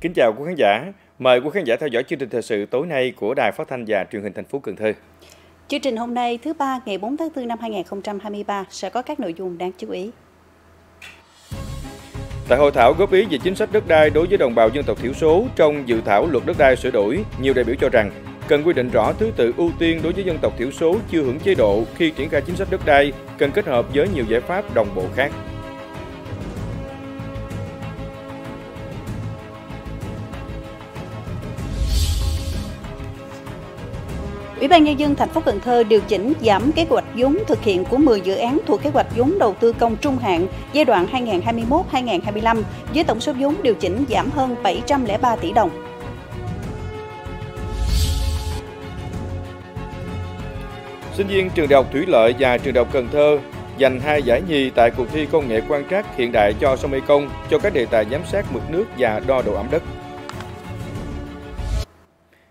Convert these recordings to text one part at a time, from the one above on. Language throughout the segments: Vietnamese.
Kính chào quý khán giả, mời quý khán giả theo dõi chương trình thời sự tối nay của Đài Phát Thanh và Truyền hình thành phố Cần Thơ. Chương trình hôm nay thứ ba ngày 4 tháng 4 năm 2023 sẽ có các nội dung đáng chú ý. Tại hội thảo góp ý về chính sách đất đai đối với đồng bào dân tộc thiểu số trong dự thảo luật đất đai sửa đổi, nhiều đại biểu cho rằng cần quy định rõ thứ tự ưu tiên đối với dân tộc thiểu số chưa hưởng chế độ khi triển khai chính sách đất đai, cần kết hợp với nhiều giải pháp đồng bộ khác. Ủy ban Nhân dân thành phố Cần Thơ điều chỉnh giảm kế hoạch vốn thực hiện của 10 dự án thuộc kế hoạch vốn đầu tư công trung hạn giai đoạn 2021-2025 với tổng số vốn điều chỉnh giảm hơn 703 tỷ đồng. Sinh viên trường Đại học Thủy Lợi và trường Đại học Cần Thơ giành 2 giải nhì tại cuộc thi công nghệ quan trắc hiện đại cho sông Mekong cho các đề tài giám sát mực nước và đo độ ẩm đất.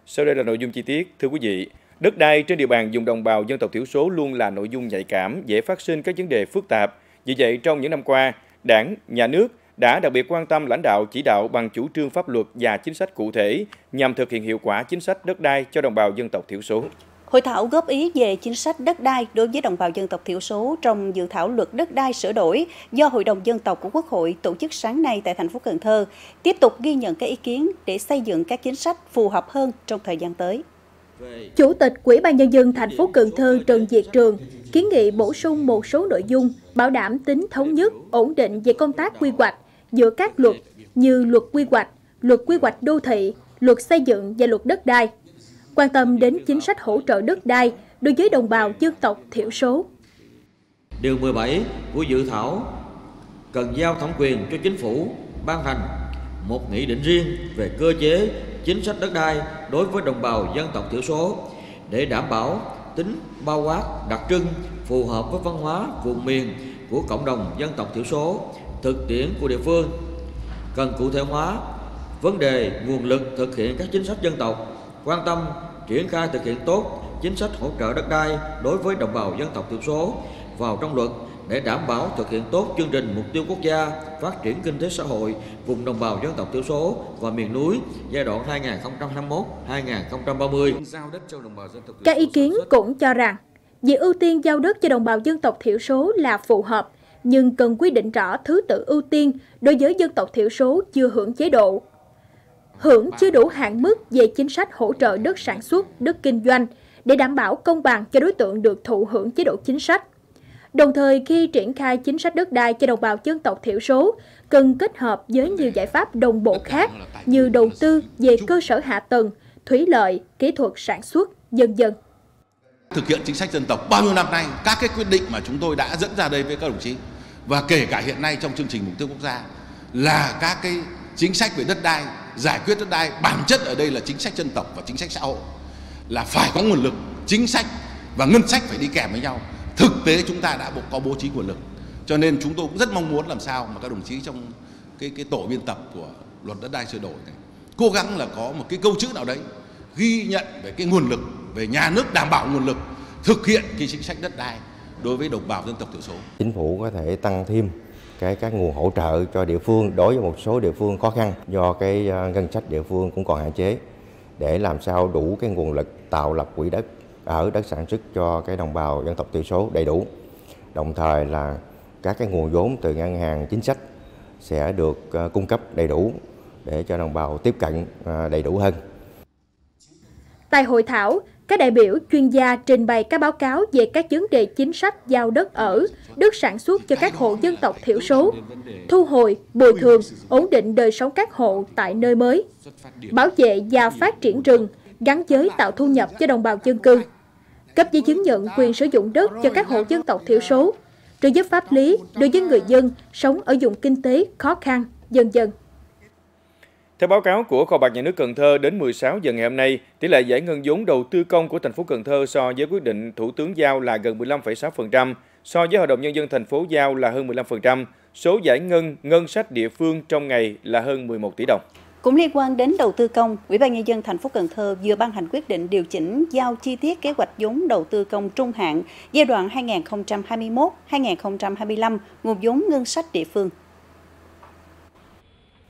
Sau đây là nội dung chi tiết. Thưa quý vị, đất đai trên địa bàn vùng đồng bào dân tộc thiểu số luôn là nội dung nhạy cảm, dễ phát sinh các vấn đề phức tạp. Vì vậy, trong những năm qua, Đảng, Nhà nước đã đặc biệt quan tâm lãnh đạo chỉ đạo bằng chủ trương pháp luật và chính sách cụ thể nhằm thực hiện hiệu quả chính sách đất đai cho đồng bào dân tộc thiểu số. Hội thảo góp ý về chính sách đất đai đối với đồng bào dân tộc thiểu số trong dự thảo luật đất đai sửa đổi do Hội đồng dân tộc của Quốc hội tổ chức sáng nay tại thành phố Cần Thơ, tiếp tục ghi nhận các ý kiến để xây dựng các chính sách phù hợp hơn trong thời gian tới. Chủ tịch Ủy ban Nhân dân thành phố Cần Thơ Trần Việt Trường kiến nghị bổ sung một số nội dung bảo đảm tính thống nhất, ổn định về công tác quy hoạch giữa các luật như luật quy hoạch đô thị, luật xây dựng và luật đất đai. Quan tâm đến chính sách hỗ trợ đất đai đối với đồng bào dân tộc thiểu số. Điều 17 của dự thảo cần giao thẩm quyền cho chính phủ ban hành một nghị định riêng về cơ chế chính sách đất đai đối với đồng bào dân tộc thiểu số để đảm bảo tính bao quát đặc trưng phù hợp với văn hóa vùng miền của cộng đồng dân tộc thiểu số, thực tiễn của địa phương. Cần cụ thể hóa vấn đề nguồn lực thực hiện các chính sách dân tộc, quan tâm triển khai thực hiện tốt chính sách hỗ trợ đất đai đối với đồng bào dân tộc thiểu số vào trong luật để đảm bảo thực hiện tốt chương trình mục tiêu quốc gia phát triển kinh tế xã hội vùng đồng bào dân tộc thiểu số và miền núi giai đoạn 2021-2030. Các ý kiến cũng cho rằng việc ưu tiên giao đất cho đồng bào dân tộc thiểu số là phù hợp, nhưng cần quy định rõ thứ tự ưu tiên đối với dân tộc thiểu số chưa hưởng chế độ, hưởng chưa đủ hạn mức về chính sách hỗ trợ đất sản xuất, đất kinh doanh để đảm bảo công bằng cho đối tượng được thụ hưởng chế độ chính sách. Đồng thời, khi triển khai chính sách đất đai cho đồng bào dân tộc thiểu số, cần kết hợp với nhiều giải pháp đồng bộ khác như đầu tư về cơ sở hạ tầng, thủy lợi, kỹ thuật sản xuất, vân vân. Thực hiện chính sách dân tộc bao nhiêu năm nay, các cái quyết định mà chúng tôi đã dẫn ra đây với các đồng chí và kể cả hiện nay trong chương trình mục tiêu quốc gia là các cái chính sách về đất đai, giải quyết đất đai, bản chất ở đây là chính sách dân tộc và chính sách xã hội, là phải có nguồn lực, chính sách và ngân sách phải đi kèm với nhau. Thực tế chúng ta đã có bố trí nguồn lực, cho nên chúng tôi cũng rất mong muốn làm sao mà các đồng chí trong cái tổ biên tập của luật đất đai sửa đổi này cố gắng là có một cái câu chữ nào đấy ghi nhận về cái nguồn lực, về nhà nước đảm bảo nguồn lực thực hiện cái chính sách đất đai đối với đồng bào dân tộc thiểu số. Chính phủ có thể tăng thêm các nguồn hỗ trợ cho địa phương đối với một số địa phương khó khăn do cái ngân sách địa phương cũng còn hạn chế để làm sao đủ cái nguồn lực tạo lập quỹ đất ở đất sản xuất cho cái đồng bào dân tộc thiểu số đầy đủ. Đồng thời là các cái nguồn vốn từ ngân hàng chính sách sẽ được cung cấp đầy đủ để cho đồng bào tiếp cận đầy đủ hơn. Tại hội thảo, các đại biểu, chuyên gia trình bày các báo cáo về các vấn đề chính sách giao đất ở, đất sản xuất cho các hộ dân tộc thiểu số, thu hồi, bồi thường, ổn định đời sống các hộ tại nơi mới, bảo vệ và phát triển rừng, gắn với tạo thu nhập cho đồng bào dân cư, cấp giấy chứng nhận quyền sử dụng đất cho các hộ dân tộc thiểu số, trợ giúp pháp lý đối với người dân sống ở vùng kinh tế khó khăn, vân vân. Theo báo cáo của Kho bạc nhà nước Cần Thơ, đến 16 giờ ngày hôm nay, tỷ lệ giải ngân vốn đầu tư công của thành phố Cần Thơ so với quyết định Thủ tướng giao là gần 15,6%, so với Hội đồng Nhân dân thành phố giao là hơn 15%, số giải ngân ngân sách địa phương trong ngày là hơn 11 tỷ đồng. Cũng liên quan đến đầu tư công, Ủy ban Nhân dân thành phố Cần Thơ vừa ban hành quyết định điều chỉnh giao chi tiết kế hoạch vốn đầu tư công trung hạn giai đoạn 2021-2025 nguồn vốn ngân sách địa phương.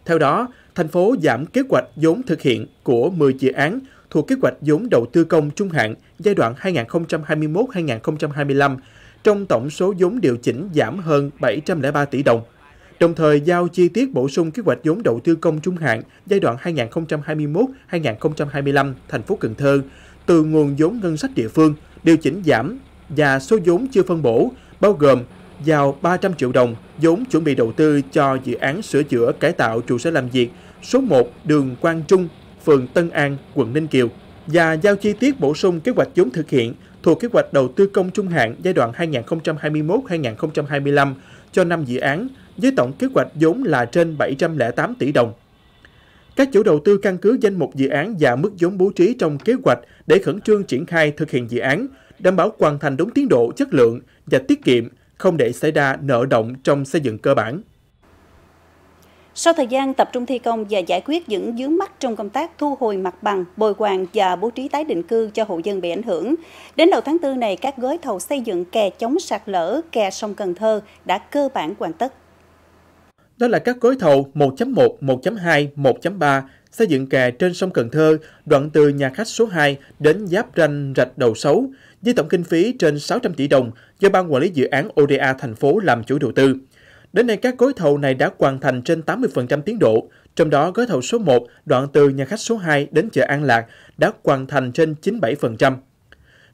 Theo đó, thành phố giảm kế hoạch vốn thực hiện của 10 dự án thuộc kế hoạch vốn đầu tư công trung hạn giai đoạn 2021-2025 trong tổng số vốn điều chỉnh giảm hơn 703 tỷ đồng. Đồng thời giao chi tiết bổ sung kế hoạch vốn đầu tư công trung hạn giai đoạn 2021-2025 thành phố Cần Thơ từ nguồn vốn ngân sách địa phương điều chỉnh giảm và số vốn chưa phân bổ bao gồm giao 300 triệu đồng vốn chuẩn bị đầu tư cho dự án sửa chữa cải tạo trụ sở làm việc số 1 đường Quang Trung, phường Tân An, quận Ninh Kiều và giao chi tiết bổ sung kế hoạch vốn thực hiện thuộc kế hoạch đầu tư công trung hạn giai đoạn 2021-2025 cho 5 dự án với tổng kế hoạch vốn là trên 708 tỷ đồng. Các chủ đầu tư căn cứ danh mục dự án và mức vốn bố trí trong kế hoạch để khẩn trương triển khai thực hiện dự án, đảm bảo hoàn thành đúng tiến độ, chất lượng và tiết kiệm, không để xảy ra nợ động trong xây dựng cơ bản. Sau thời gian tập trung thi công và giải quyết những vướng mắc trong công tác thu hồi mặt bằng, bồi hoàn và bố trí tái định cư cho hộ dân bị ảnh hưởng, đến đầu tháng 4 này, các gói thầu xây dựng kè chống sạt lở, kè sông Cần Thơ đã cơ bản hoàn tất. Đó là các gói thầu 1.1, 1.2, 1.3 xây dựng kè trên sông Cần Thơ, đoạn từ nhà khách số 2 đến giáp ranh rạch Đầu Xấu, với tổng kinh phí trên 600 tỷ đồng do Ban quản lý dự án ODA thành phố làm chủ đầu tư. Đến nay, các gói thầu này đã hoàn thành trên 80% tiến độ, trong đó gói thầu số 1, đoạn từ nhà khách số 2 đến chợ An Lạc đã hoàn thành trên 97%.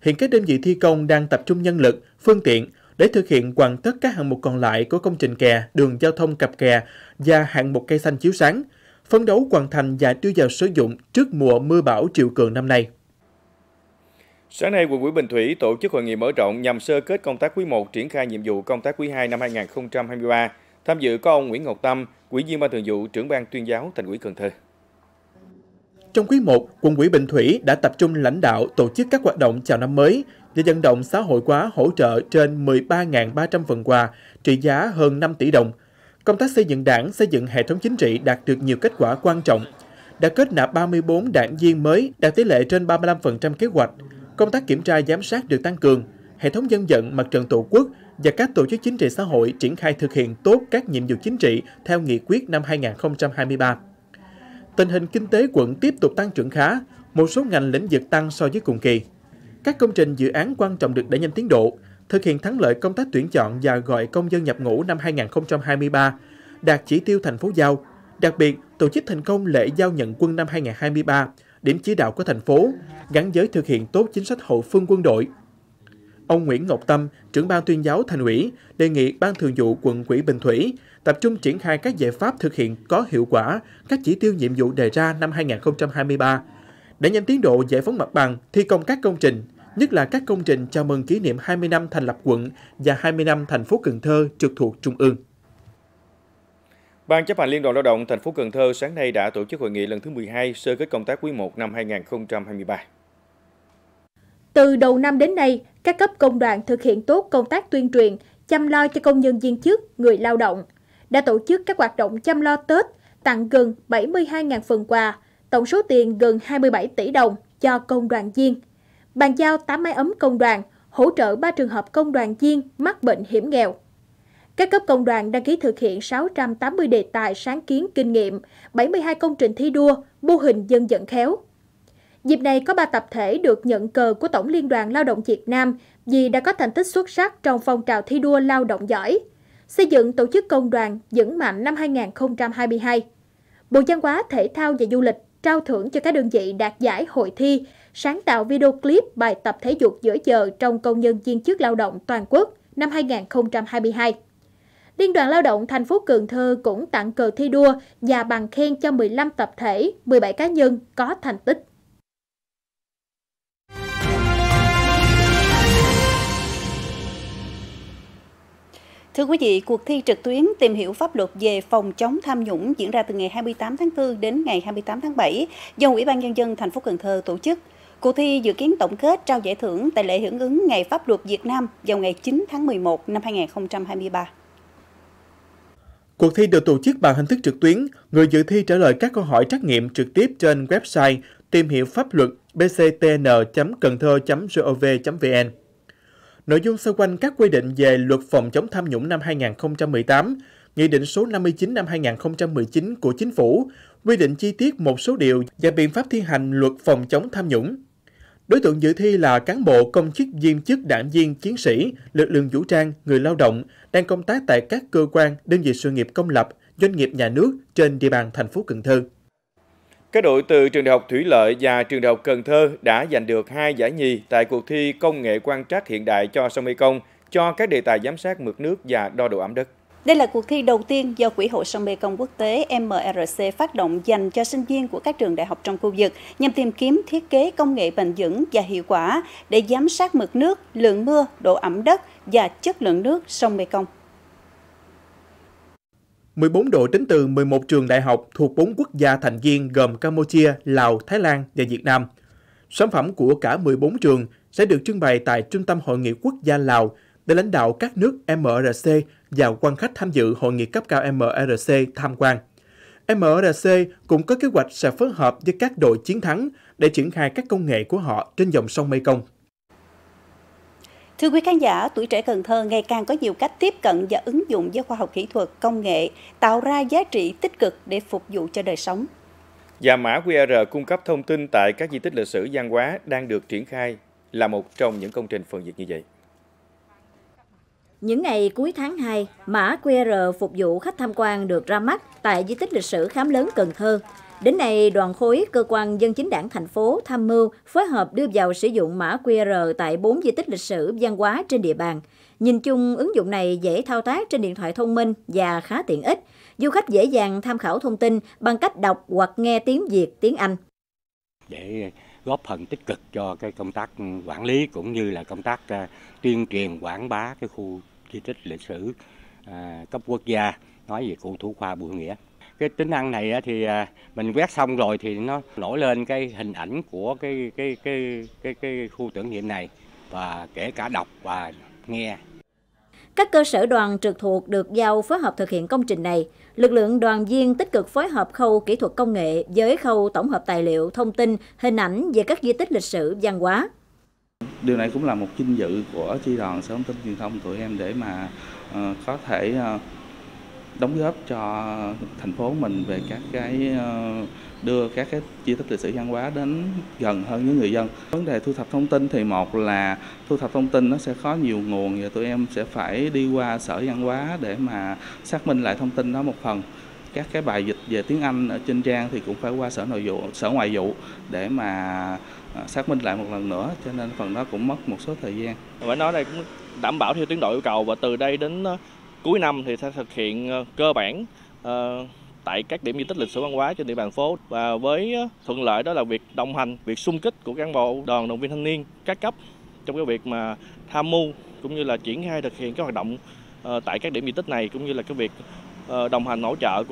Hiện các đơn vị thi công đang tập trung nhân lực, phương tiện để thực hiện hoàn tất các hạng mục còn lại của công trình kè, đường giao thông cặp kè và hạng mục cây xanh chiếu sáng, phấn đấu hoàn thành và đưa vào sử dụng trước mùa mưa bão triều cường năm nay. Sáng nay, Quận ủy Bình Thủy tổ chức hội nghị mở rộng nhằm sơ kết công tác quý 1, triển khai nhiệm vụ công tác quý 2 năm 2023. Tham dự có ông Nguyễn Ngọc Tâm, Ủy viên Ban Thường vụ, Trưởng ban Tuyên giáo Thành ủy Cần Thơ. Trong quý 1, Quận ủy Bình Thủy đã tập trung lãnh đạo tổ chức các hoạt động chào năm mới và vận động xã hội hóa hỗ trợ trên 13.300 phần quà trị giá hơn 5 tỷ đồng. Công tác xây dựng đảng, xây dựng hệ thống chính trị đạt được nhiều kết quả quan trọng, đã kết nạp 34 đảng viên mới, đạt tỷ lệ trên 35% kế hoạch. Công tác kiểm tra giám sát được tăng cường, hệ thống dân vận, mặt trận tổ quốc và các tổ chức chính trị xã hội triển khai thực hiện tốt các nhiệm vụ chính trị theo nghị quyết năm 2023. Tình hình kinh tế quận tiếp tục tăng trưởng khá, một số ngành lĩnh vực tăng so với cùng kỳ. Các công trình dự án quan trọng được đẩy nhanh tiến độ, thực hiện thắng lợi công tác tuyển chọn và gọi công dân nhập ngũ năm 2023, đạt chỉ tiêu thành phố giao, đặc biệt tổ chức thành công lễ giao nhận quân năm 2023, điểm chỉ đạo của thành phố, gắn với thực hiện tốt chính sách hậu phương quân đội. Ông Nguyễn Ngọc Tâm, Trưởng ban Tuyên giáo Thành ủy, đề nghị Ban Thường vụ Quận ủy Bình Thủy tập trung triển khai các giải pháp thực hiện có hiệu quả các chỉ tiêu nhiệm vụ đề ra năm 2023, đẩy nhanh tiến độ giải phóng mặt bằng, thi công các công trình, nhất là các công trình chào mừng kỷ niệm 20 năm thành lập quận và 20 năm thành phố Cần Thơ trực thuộc Trung ương. Ban chấp hành Liên đoàn Lao động thành phố Cần Thơ sáng nay đã tổ chức hội nghị lần thứ 12 sơ kết công tác quý 1 năm 2023. Từ đầu năm đến nay, các cấp công đoàn thực hiện tốt công tác tuyên truyền, chăm lo cho công nhân viên chức, người lao động. Đã tổ chức các hoạt động chăm lo Tết, tặng gần 72.000 phần quà, tổng số tiền gần 27 tỷ đồng cho công đoàn viên. Bàn giao 8 máy ấm công đoàn, hỗ trợ 3 trường hợp công đoàn viên mắc bệnh hiểm nghèo. Các cấp công đoàn đăng ký thực hiện 680 đề tài sáng kiến kinh nghiệm, 72 công trình thi đua, mô hình dân vận khéo. Dịp này có 3 tập thể được nhận cờ của Tổng Liên đoàn Lao động Việt Nam vì đã có thành tích xuất sắc trong phong trào thi đua lao động giỏi, xây dựng tổ chức công đoàn vững mạnh năm 2022. Bộ Văn hóa, Thể thao và Du lịch trao thưởng cho các đơn vị đạt giải hội thi, sáng tạo video clip bài tập thể dục giữa giờ trong công nhân viên chức lao động toàn quốc năm 2022. Liên đoàn Lao động thành phố Cần Thơ cũng tặng cờ thi đua và bằng khen cho 15 tập thể, 17 cá nhân có thành tích. Thưa quý vị, cuộc thi trực tuyến tìm hiểu pháp luật về phòng chống tham nhũng diễn ra từ ngày 28 tháng 4 đến ngày 28 tháng 7 do Ủy ban Nhân dân thành phố Cần Thơ tổ chức. Cuộc thi dự kiến tổng kết trao giải thưởng tại lễ hưởng ứng Ngày Pháp luật Việt Nam vào ngày 9 tháng 11 năm 2023. Cuộc thi được tổ chức bằng hình thức trực tuyến, người dự thi trả lời các câu hỏi trắc nghiệm trực tiếp trên website tìm hiểu pháp luật bctn.cantho.gov.vn. Nội dung xoay quanh các quy định về luật phòng chống tham nhũng năm 2018, Nghị định số 59 năm 2019 của Chính phủ quy định chi tiết một số điều và biện pháp thi hành luật phòng chống tham nhũng. Đối tượng dự thi là cán bộ, công chức, viên chức, đảng viên, chiến sĩ, lực lượng vũ trang, người lao động đang công tác tại các cơ quan, đơn vị sự nghiệp công lập, doanh nghiệp nhà nước trên địa bàn thành phố Cần Thơ. Các đội từ Trường Đại học Thủy Lợi và Trường Đại học Cần Thơ đã giành được 2 giải nhì tại cuộc thi công nghệ quan trắc hiện đại cho sông Mekong cho các đề tài giám sát mực nước và đo độ ẩm đất. Đây là cuộc thi đầu tiên do Quỹ Hộ sông Mekong quốc tế MRC phát động dành cho sinh viên của các trường đại học trong khu vực nhằm tìm kiếm thiết kế công nghệ bền vững và hiệu quả để giám sát mực nước, lượng mưa, độ ẩm đất và chất lượng nước sông Mekong. 14 đội đến từ 11 trường đại học thuộc 4 quốc gia thành viên gồm Campuchia, Lào, Thái Lan và Việt Nam. Sản phẩm của cả 14 trường sẽ được trưng bày tại Trung tâm Hội nghị Quốc gia Lào để lãnh đạo các nước MRC và quan khách tham dự hội nghị cấp cao MRC tham quan. MRC cũng có kế hoạch sẽ phối hợp với các đội chiến thắng để triển khai các công nghệ của họ trên dòng sông Mekong. Thưa quý khán giả, tuổi trẻ Cần Thơ ngày càng có nhiều cách tiếp cận và ứng dụng với khoa học kỹ thuật, công nghệ, tạo ra giá trị tích cực để phục vụ cho đời sống. Và mã QR cung cấp thông tin tại các di tích lịch sử văn hóa đang được triển khai là một trong những công trình phần việc như vậy. Những ngày cuối tháng 2, mã QR phục vụ khách tham quan được ra mắt tại di tích lịch sử Khám Lớn Cần Thơ. Đến nay, đoàn khối cơ quan dân chính đảng thành phố tham mưu phối hợp đưa vào sử dụng mã QR tại 4 di tích lịch sử văn hóa trên địa bàn. Nhìn chung, ứng dụng này dễ thao tác trên điện thoại thông minh và khá tiện ích. Du khách dễ dàng tham khảo thông tin bằng cách đọc hoặc nghe tiếng Việt, tiếng Anh. Để góp phần tích cực cho cái công tác quản lý cũng như là công tác tuyên truyền quảng bá cái khu di tích lịch sử cấp quốc gia, nói về cụ Thủ Khoa Bùi Nghĩa. Cái tính năng này thì mình quét xong rồi thì nó nổi lên cái hình ảnh của cái khu tưởng niệm này, và kể cả đọc và nghe. Các cơ sở đoàn trực thuộc được giao phối hợp thực hiện công trình này. Lực lượng đoàn viên tích cực phối hợp khâu kỹ thuật công nghệ với khâu tổng hợp tài liệu, thông tin, hình ảnh về các di tích lịch sử văn hóa. Điều này cũng là một vinh dự của chi đoàn Sở Thông tin Truyền thông tụi em để mà có thể đóng góp cho thành phố mình về các cái đưa các cái di tích lịch sử văn hóa đến gần hơn với người dân. Vấn đề thu thập thông tin thì một là thu thập thông tin nó sẽ có nhiều nguồn và tụi em sẽ phải đi qua sở văn hóa để mà xác minh lại thông tin đó một phần. Các cái bài dịch về tiếng Anh ở trên trang thì cũng phải qua sở ngoại vụ để mà xác minh lại một lần nữa, cho nên phần đó cũng mất một số thời gian. Phải nói đây cũng đảm bảo theo tiến độ yêu cầu, và từ đây đến cuối năm thì sẽ thực hiện cơ bản tại các điểm di tích lịch sử văn hóa trên địa bàn phố, và với thuận lợi đó là việc đồng hành, việc xung kích của cán bộ đoàn động viên thanh niên các cấp trong cái việc mà tham mưu cũng như là triển khai thực hiện các hoạt động tại các điểm di tích này, cũng như là cái việc đồng hành hỗ trợ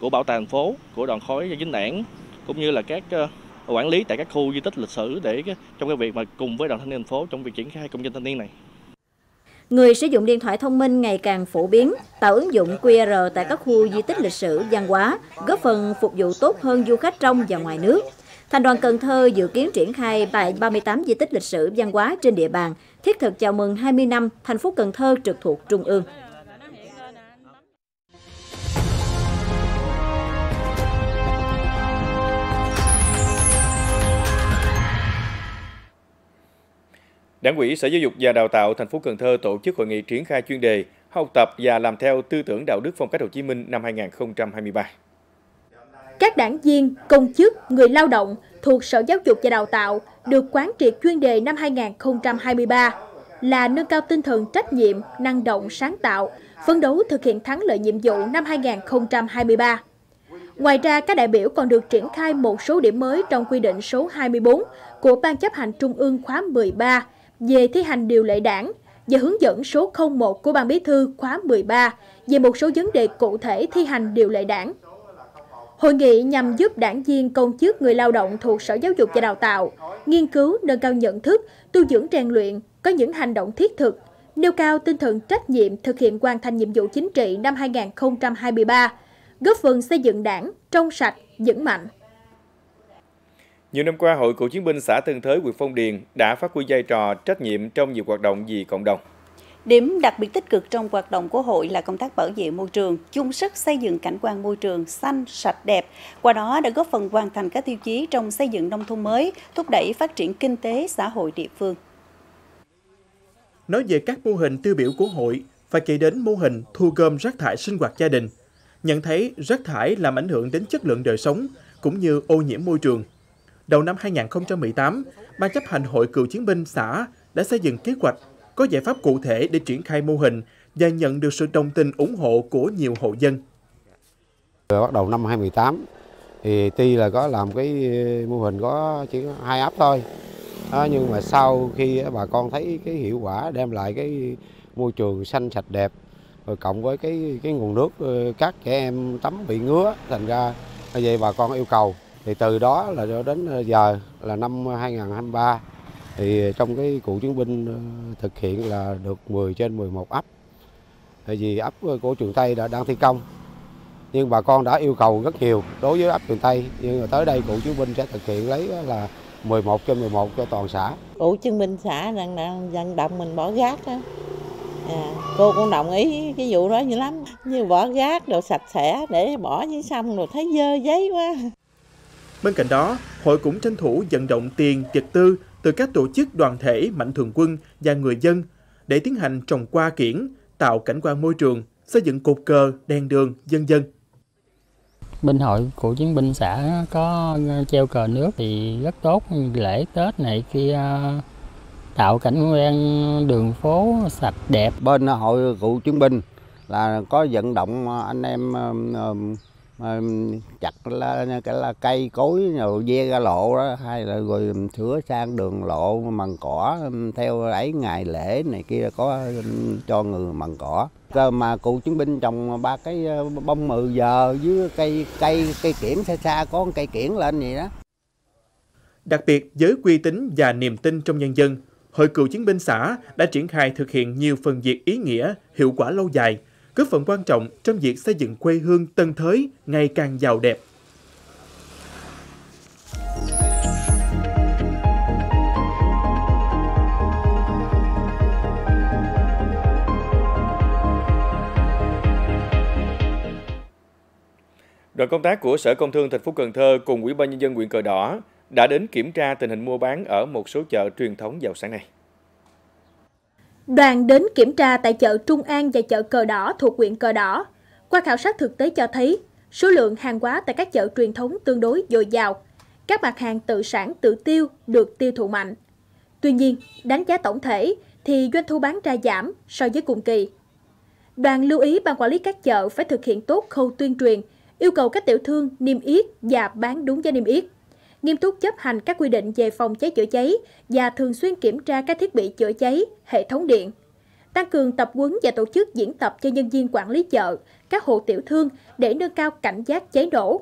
của bảo tàng thành phố, của đoàn khối chính đảng, cũng như là các quản lý tại các khu di tích lịch sử để trong cái việc mà cùng với đoàn thanh niên thành phố trong việc triển khai công trình thanh niên này. Người sử dụng điện thoại thông minh ngày càng phổ biến, tạo ứng dụng QR tại các khu di tích lịch sử văn hóa, góp phần phục vụ tốt hơn du khách trong và ngoài nước. Thành đoàn Cần Thơ dự kiến triển khai tại 38 di tích lịch sử văn hóa trên địa bàn, thiết thực chào mừng 20 năm thành phố Cần Thơ trực thuộc Trung ương. Đảng ủy Sở Giáo dục và Đào tạo thành phố Cần Thơ tổ chức hội nghị triển khai chuyên đề học tập và làm theo tư tưởng đạo đức phong cách Hồ Chí Minh năm 2023. Các đảng viên, công chức, người lao động thuộc Sở Giáo dục và Đào tạo được quán triệt chuyên đề năm 2023 là nâng cao tinh thần trách nhiệm, năng động, sáng tạo, phấn đấu thực hiện thắng lợi nhiệm vụ năm 2023. Ngoài ra, các đại biểu còn được triển khai một số điểm mới trong quy định số 24 của Ban Chấp hành Trung ương khóa 13 về thi hành điều lệ đảng và hướng dẫn số 01 của Ban Bí thư khóa 13 về một số vấn đề cụ thể thi hành điều lệ đảng. Hội nghị nhằm giúp đảng viên, công chức, người lao động thuộc Sở Giáo dục và Đào tạo nghiên cứu, nâng cao nhận thức, tu dưỡng rèn luyện, có những hành động thiết thực, nêu cao tinh thần trách nhiệm thực hiện hoàn thành nhiệm vụ chính trị năm 2023, góp phần xây dựng đảng trong sạch, vững mạnh. Nhiều năm qua, Hội Cựu chiến binh xã Tân Thới, huyện Phong Điền đã phát huy vai trò trách nhiệm trong nhiều hoạt động vì cộng đồng. Điểm đặc biệt tích cực trong hoạt động của hội là công tác bảo vệ môi trường, chung sức xây dựng cảnh quan môi trường xanh, sạch, đẹp. Qua đó đã góp phần hoàn thành các tiêu chí trong xây dựng nông thôn mới, thúc đẩy phát triển kinh tế, xã hội địa phương. Nói về các mô hình tiêu biểu của hội, phải kể đến mô hình thu gom rác thải sinh hoạt gia đình. Nhận thấy rác thải làm ảnh hưởng đến chất lượng đời sống, cũng như ô nhiễm môi trường. Đầu năm 2018, Ban chấp hành Hội Cựu chiến binh xã đã xây dựng kế hoạch có giải pháp cụ thể để triển khai mô hình và nhận được sự đồng tình ủng hộ của nhiều hộ dân. Bắt đầu năm 2018 thì tuy là có làm cái mô hình có chỉ 2 ấp thôi, nhưng mà sau khi bà con thấy cái hiệu quả đem lại cái môi trường xanh sạch đẹp, rồi cộng với cái nguồn nước các trẻ em tắm bị ngứa, thành ra vậy bà con yêu cầu. Thì từ đó là cho đến giờ là năm 2023 thì trong cái cựu chiến binh thực hiện là được 10 trên 11 ấp. Tại vì ấp của Trường Tây đã đang thi công, nhưng bà con đã yêu cầu rất nhiều đối với ấp Trường Tây, nhưng mà tới đây cựu chiến binh sẽ thực hiện lấy là 11 trên 11 cho toàn xã. Cựu chiến binh xã đang vận động mình bỏ rác đó. Cô cũng đồng ý cái vụ đó như lắm, như bỏ rác đồ sạch sẽ để bỏ dưới sông rồi thấy dơ giấy quá. Bên cạnh đó, hội cũng tranh thủ vận động tiền, vật tư từ các tổ chức đoàn thể, mạnh thường quân và người dân để tiến hành trồng hoa kiển, tạo cảnh quan môi trường, xây dựng cột cờ, đèn đường, vân vân. Bên hội cựu chiến binh xã có treo cờ nước thì rất tốt, lễ Tết này kia tạo cảnh quan đường phố sạch đẹp. Bên hội cựu chiến binh là có vận động anh em chặt là cây cối rồi ve ra lộ đó, hay là rồi sửa sang đường lộ mần cỏ theo ấy ngày lễ này kia có cho người mần cỏ. Mà cựu chiến binh trồng 3 cái bông 10 giờ với cây kiển, xa có cây kiển lên vậy đó. Đặc biệt với uy tín và niềm tin trong nhân dân, Hội Cựu chiến binh xã đã triển khai thực hiện nhiều phần việc ý nghĩa, hiệu quả lâu dài, góp phần quan trọng trong việc xây dựng quê hương Tân Thới ngày càng giàu đẹp. Đoàn công tác của Sở Công Thương Thành phố Cần Thơ cùng Ủy ban Nhân dân huyện Cờ Đỏ đã đến kiểm tra tình hình mua bán ở một số chợ truyền thống vào sáng nay. Đoàn đến kiểm tra tại chợ Trung An và chợ Cờ Đỏ thuộc huyện Cờ Đỏ. Qua khảo sát thực tế cho thấy, số lượng hàng hóa tại các chợ truyền thống tương đối dồi dào. Các mặt hàng tự sản tự tiêu được tiêu thụ mạnh. Tuy nhiên, đánh giá tổng thể thì doanh thu bán ra giảm so với cùng kỳ. Đoàn lưu ý ban quản lý các chợ phải thực hiện tốt khâu tuyên truyền, yêu cầu các tiểu thương niêm yết và bán đúng giá niêm yết, nghiêm túc chấp hành các quy định về phòng cháy chữa cháy và thường xuyên kiểm tra các thiết bị chữa cháy, hệ thống điện. Tăng cường tập huấn và tổ chức diễn tập cho nhân viên quản lý chợ, các hộ tiểu thương để nâng cao cảnh giác cháy nổ.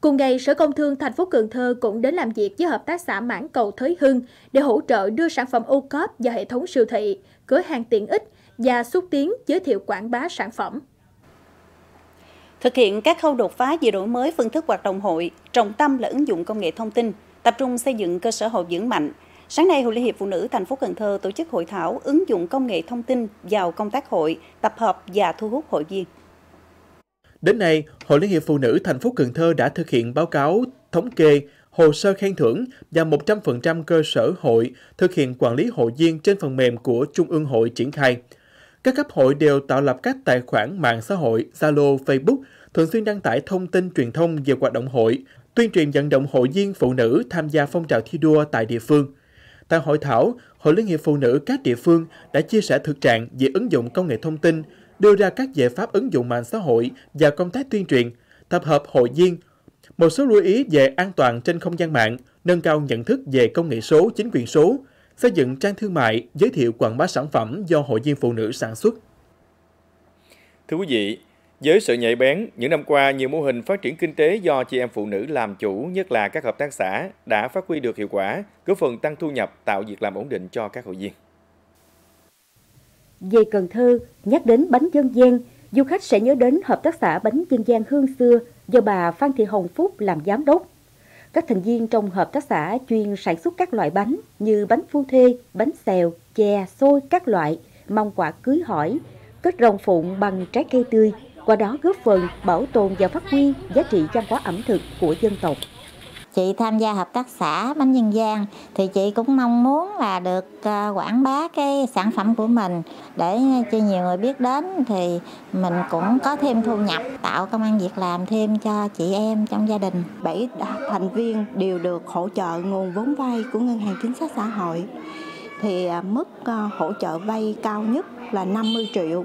Cùng ngày, Sở Công Thương Thành phố Cần Thơ cũng đến làm việc với Hợp tác xã Mãn Cầu Thới Hưng để hỗ trợ đưa sản phẩm ô cóp vào hệ thống siêu thị, cửa hàng tiện ích và xúc tiến giới thiệu quảng bá sản phẩm. Thực hiện các khâu đột phá về đổi mới phương thức hoạt động hội, trọng tâm là ứng dụng công nghệ thông tin, tập trung xây dựng cơ sở hội vững mạnh. Sáng nay, Hội Liên hiệp Phụ nữ thành phố Cần Thơ tổ chức hội thảo ứng dụng công nghệ thông tin vào công tác hội, tập hợp và thu hút hội viên. Đến nay, Hội Liên hiệp Phụ nữ thành phố Cần Thơ đã thực hiện báo cáo, thống kê, hồ sơ khen thưởng và 100% cơ sở hội thực hiện quản lý hội viên trên phần mềm của Trung ương hội triển khai. Các cấp hội đều tạo lập các tài khoản mạng xã hội, Zalo, Facebook, thường xuyên đăng tải thông tin truyền thông về hoạt động hội, tuyên truyền vận động hội viên phụ nữ tham gia phong trào thi đua tại địa phương. Tại hội thảo, Hội Liên hiệp Phụ nữ các địa phương đã chia sẻ thực trạng về ứng dụng công nghệ thông tin, đưa ra các giải pháp ứng dụng mạng xã hội và công tác tuyên truyền, tập hợp hội viên, một số lưu ý về an toàn trên không gian mạng, nâng cao nhận thức về công nghệ số, chính quyền số, xây dựng trang thương mại, giới thiệu quảng bá sản phẩm do hội viên phụ nữ sản xuất. Thưa quý vị, với sự nhạy bén, những năm qua nhiều mô hình phát triển kinh tế do chị em phụ nữ làm chủ, nhất là các hợp tác xã, đã phát huy được hiệu quả, góp phần tăng thu nhập, tạo việc làm ổn định cho các hội viên. Về Cần Thơ, nhắc đến bánh dân gian, du khách sẽ nhớ đến hợp tác xã bánh dân gian Hương Xưa do bà Phan Thị Hồng Phúc làm giám đốc. Các thành viên trong hợp tác xã chuyên sản xuất các loại bánh như bánh phu thê, bánh xèo, chè, xôi các loại, mong quả cưới hỏi, kết rồng phụng bằng trái cây tươi, qua đó góp phần bảo tồn và phát huy giá trị văn hóa ẩm thực của dân tộc. Chị tham gia hợp tác xã bánh dân gian thì chị cũng mong muốn là được quảng bá cái sản phẩm của mình để cho nhiều người biết đến, thì mình cũng có thêm thu nhập, tạo công ăn việc làm thêm cho chị em trong gia đình. 7 thành viên đều được hỗ trợ nguồn vốn vay của Ngân hàng Chính sách Xã hội, thì mức hỗ trợ vay cao nhất là 50 triệu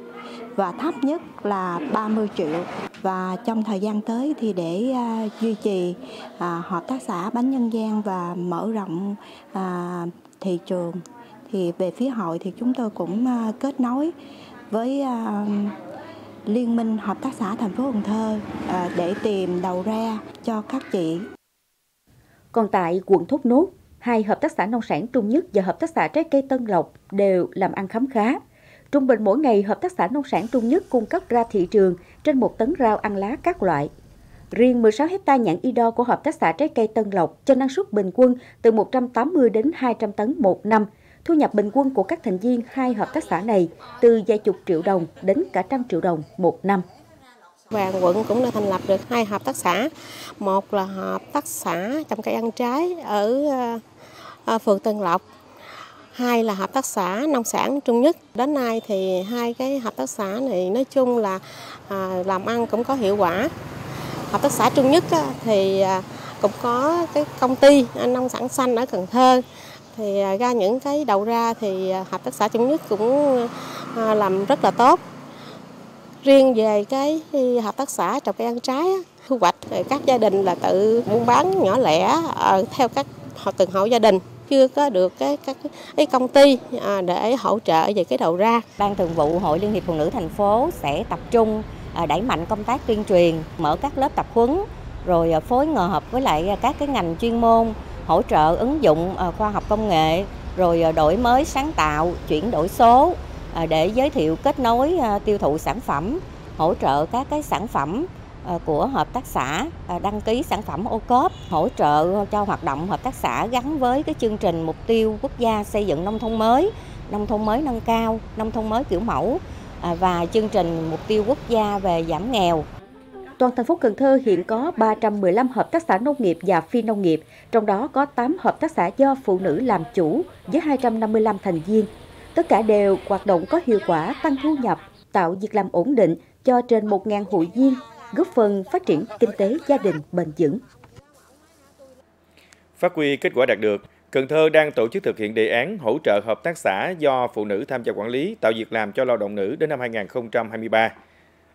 và thấp nhất là 30 triệu. Và trong thời gian tới thì để duy trì hợp tác xã bánh dân gian và mở rộng thị trường, thì về phía hội thì chúng tôi cũng kết nối với Liên minh Hợp tác xã thành phố Cần Thơ để tìm đầu ra cho các chị. Còn tại quận Thốt Nốt, hai hợp tác xã nông sản Trung Nhất và hợp tác xã trái cây Tân Lộc đều làm ăn khấm khá. Trung bình mỗi ngày, hợp tác xã nông sản Trung Nhất cung cấp ra thị trường trên 1 tấn rau ăn lá các loại. Riêng 16 hecta nhãn y đo của hợp tác xã trái cây Tân Lộc cho năng suất bình quân từ 180 đến 200 tấn một năm. Thu nhập bình quân của các thành viên hai hợp tác xã này từ vài chục triệu đồng đến cả trăm triệu đồng một năm. Và quận cũng đã thành lập được hai hợp tác xã. Một là hợp tác xã trồng cây ăn trái ở phường Tân Lộc. Hai là hợp tác xã nông sản Trung Nhất. Đến nay thì hai cái hợp tác xã này nói chung là làm ăn cũng có hiệu quả. Hợp tác xã Trung Nhất thì cũng có cái công ty nông sản xanh ở Cần Thơ. Thì ra những cái đầu ra thì hợp tác xã Trung Nhất cũng làm rất là tốt. Riêng về cái hợp tác xã trồng cây ăn trái, thu hoạch các gia đình là tự buôn bán nhỏ lẻ theo các từng hộ gia đình. Chưa có được các công ty để hỗ trợ về cái đầu ra. Ban thường vụ Hội Liên hiệp Phụ nữ thành phố sẽ tập trung đẩy mạnh công tác tuyên truyền, mở các lớp tập huấn, rồi phối hợp với lại các cái ngành chuyên môn, hỗ trợ ứng dụng khoa học công nghệ, rồi đổi mới sáng tạo, chuyển đổi số để giới thiệu kết nối tiêu thụ sản phẩm, hỗ trợ các cái sản phẩm của hợp tác xã đăng ký sản phẩm ô cốp, hỗ trợ cho hoạt động hợp tác xã gắn với cái chương trình mục tiêu quốc gia xây dựng nông thôn mới nâng cao, nông thôn mới kiểu mẫu và chương trình mục tiêu quốc gia về giảm nghèo. Toàn thành phố Cần Thơ hiện có 315 hợp tác xã nông nghiệp và phi nông nghiệp, trong đó có 8 hợp tác xã do phụ nữ làm chủ với 255 thành viên. Tất cả đều hoạt động có hiệu quả, tăng thu nhập, tạo việc làm ổn định cho trên 1.000 hội viên, góp phần phát triển kinh tế gia đình bền vững. Phát huy kết quả đạt được, Cần Thơ đang tổ chức thực hiện đề án hỗ trợ hợp tác xã do phụ nữ tham gia quản lý, tạo việc làm cho lao động nữ đến năm 2023.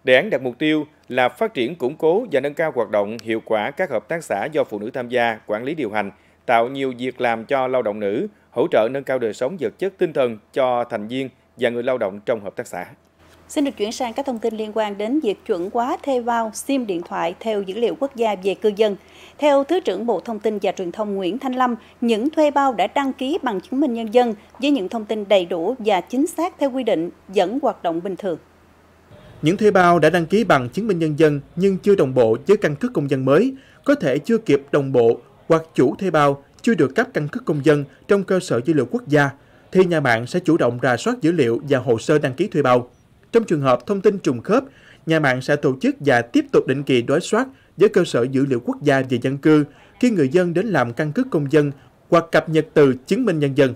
Đề án đặt mục tiêu là phát triển, củng cố và nâng cao hoạt động hiệu quả các hợp tác xã do phụ nữ tham gia, quản lý điều hành, tạo nhiều việc làm cho lao động nữ, hỗ trợ nâng cao đời sống vật chất tinh thần cho thành viên và người lao động trong hợp tác xã. Xin được chuyển sang các thông tin liên quan đến việc chuẩn hóa thuê bao SIM điện thoại theo dữ liệu quốc gia về cư dân. Theo Thứ trưởng Bộ Thông tin và Truyền thông Nguyễn Thanh Lâm, những thuê bao đã đăng ký bằng chứng minh nhân dân với những thông tin đầy đủ và chính xác theo quy định vẫn hoạt động bình thường. Những thuê bao đã đăng ký bằng chứng minh nhân dân nhưng chưa đồng bộ với căn cước công dân mới, có thể chưa kịp đồng bộ hoặc chủ thuê bao chưa được cấp căn cước công dân trong cơ sở dữ liệu quốc gia, thì nhà mạng sẽ chủ động rà soát dữ liệu và hồ sơ đăng ký thuê bao. Trong trường hợp thông tin trùng khớp, nhà mạng sẽ tổ chức và tiếp tục định kỳ đối soát với cơ sở dữ liệu quốc gia về dân cư khi người dân đến làm căn cước công dân hoặc cập nhật từ chứng minh nhân dân.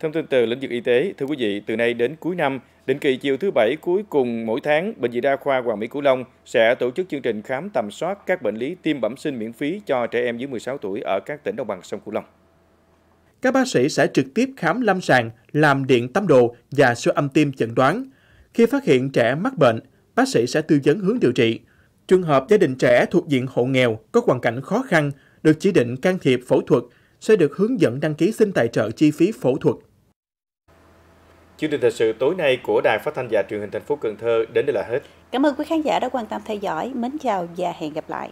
Thông tin từ lĩnh vực y tế, thưa quý vị, từ nay đến cuối năm, định kỳ chiều thứ Bảy cuối cùng mỗi tháng, Bệnh viện Đa khoa Hoàng Mỹ Cửu Long sẽ tổ chức chương trình khám tầm soát các bệnh lý tim bẩm sinh miễn phí cho trẻ em dưới 16 tuổi ở các tỉnh đồng bằng sông Cửu Long. Các bác sĩ sẽ trực tiếp khám lâm sàng, làm điện tâm đồ và siêu âm tim chẩn đoán. Khi phát hiện trẻ mắc bệnh, bác sĩ sẽ tư vấn hướng điều trị. Trường hợp gia đình trẻ thuộc diện hộ nghèo, có hoàn cảnh khó khăn, được chỉ định can thiệp phẫu thuật, sẽ được hướng dẫn đăng ký xin tài trợ chi phí phẫu thuật. Chương trình thời sự tối nay của Đài Phát thanh và Truyền hình thành phố Cần Thơ đến đây là hết. Cảm ơn quý khán giả đã quan tâm theo dõi. Mến chào và hẹn gặp lại.